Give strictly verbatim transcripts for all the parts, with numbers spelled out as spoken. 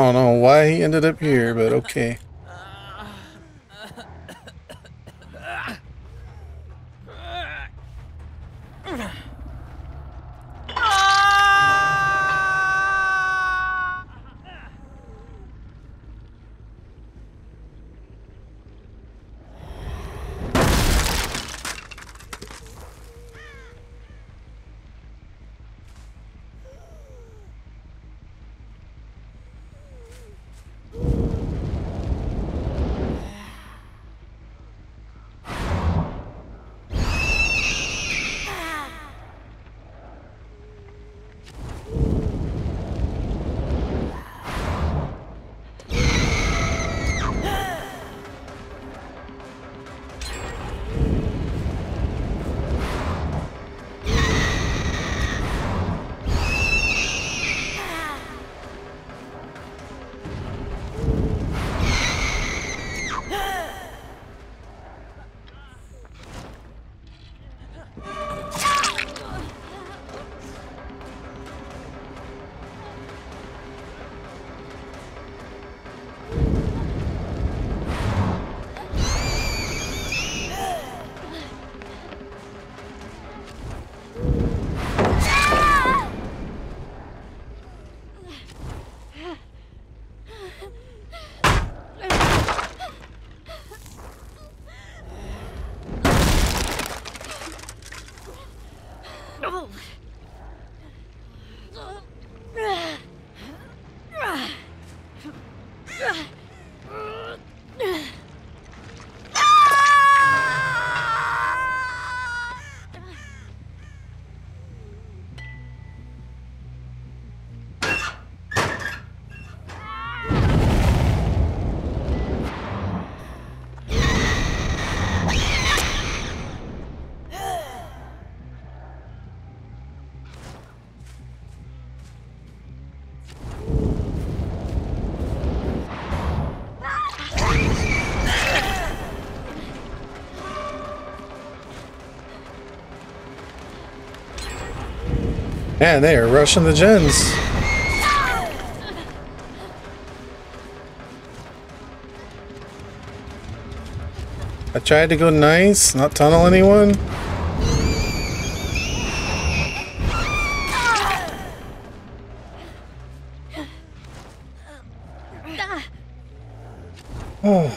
I don't know why he ended up here, but okay. Man, they are rushing the gens. I tried to go nice, not tunnel anyone. Oh.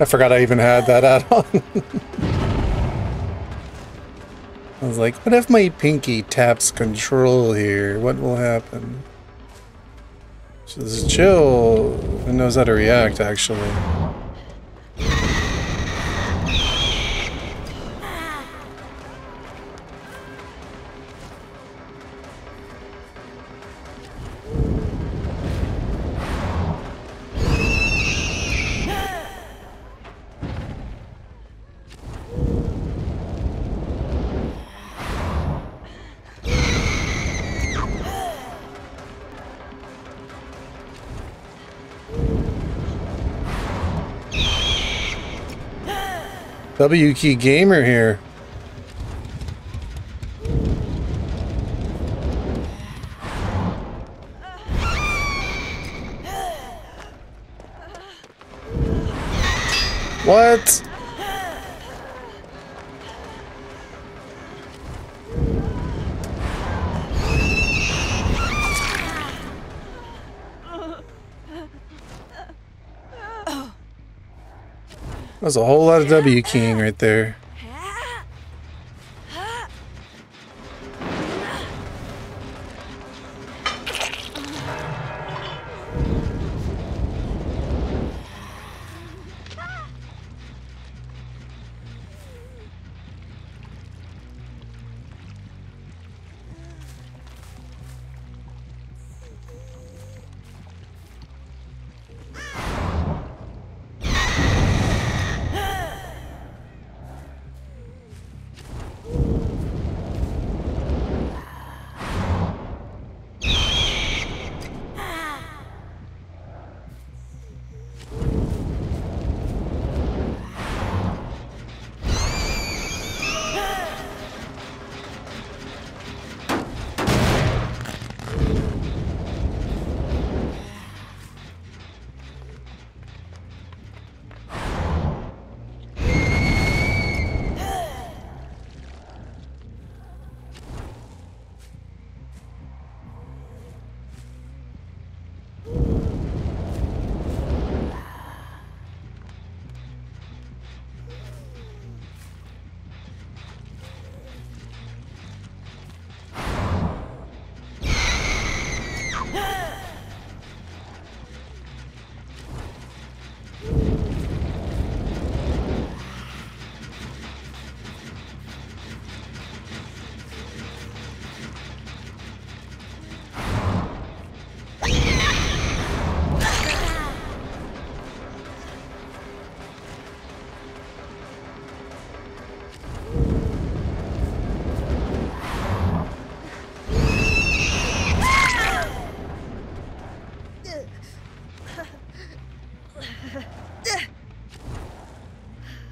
I forgot I even had that add on. I was like, what if my pinky taps control here? What will happen? So this is Jill who knows how to react, actually. W K Gamer here. What? That was a whole lot of W keying right there.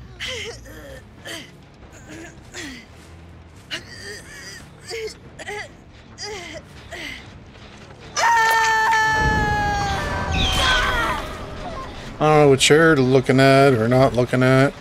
I don't know what you're looking at or not looking at.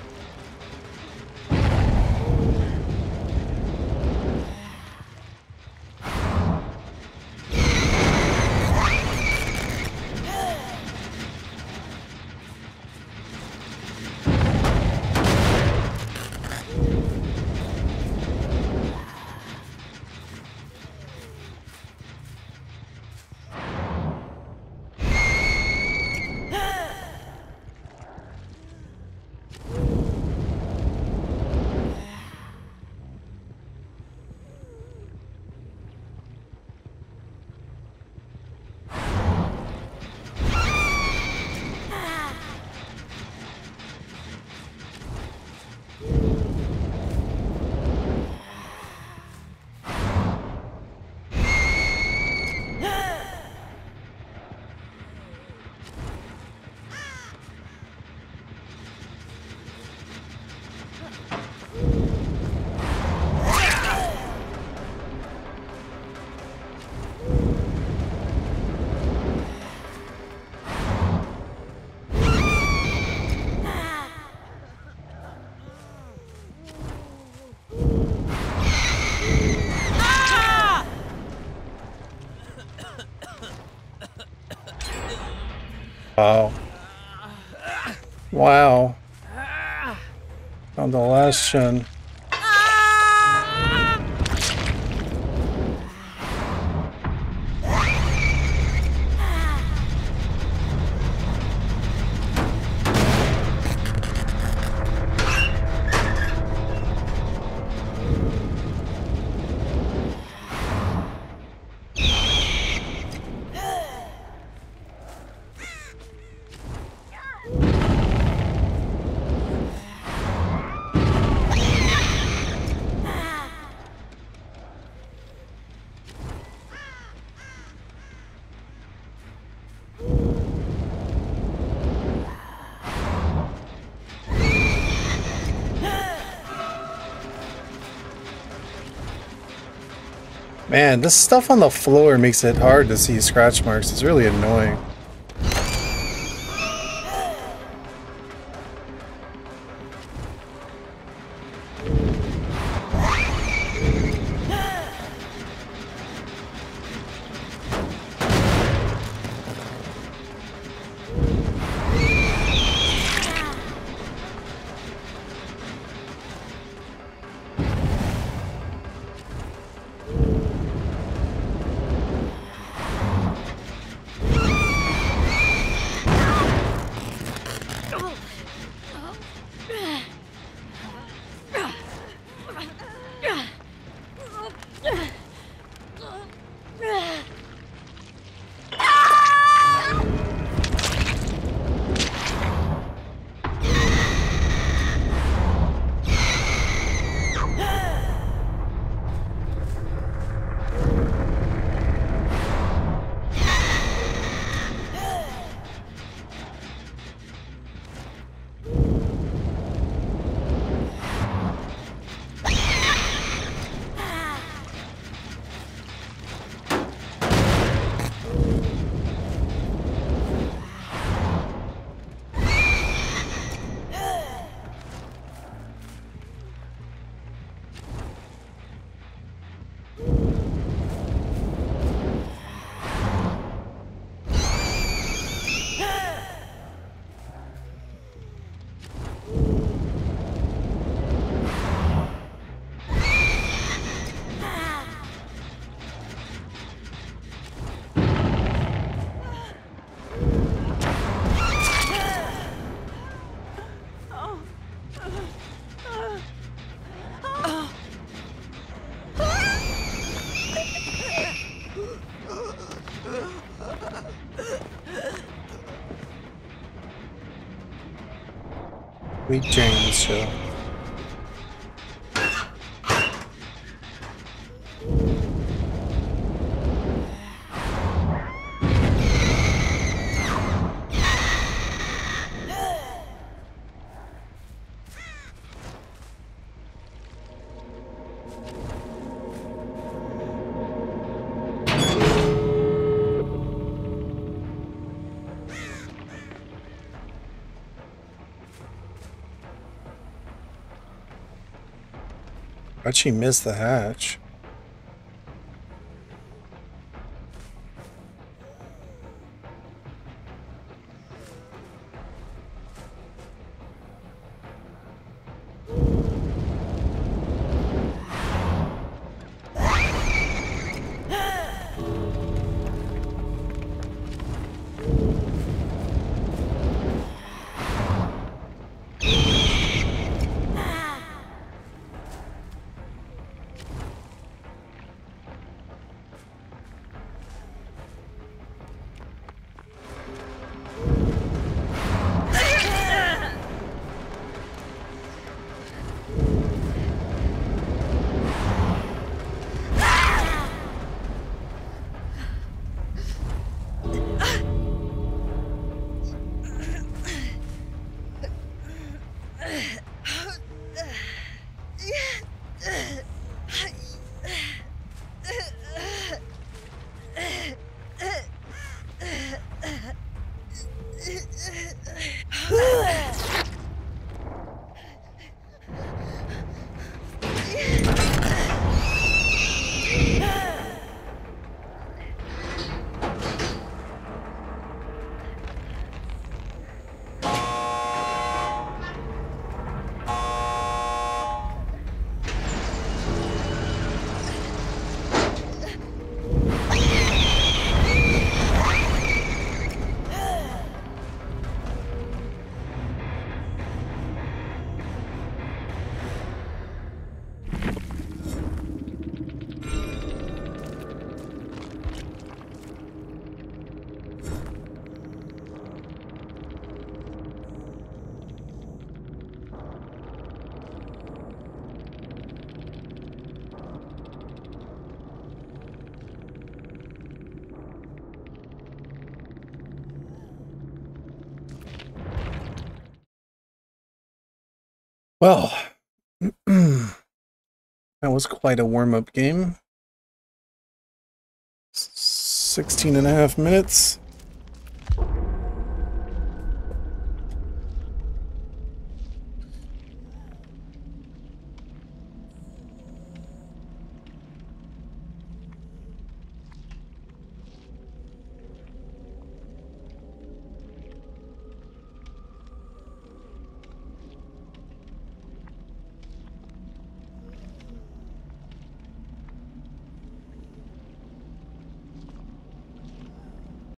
Wow. Wow. On the last shun. Man, this stuff on the floor makes it hard to see scratch marks. It's really annoying. Big James show. How'd she miss the hatch? Well, that was quite a warm-up game. sixteen and a half minutes.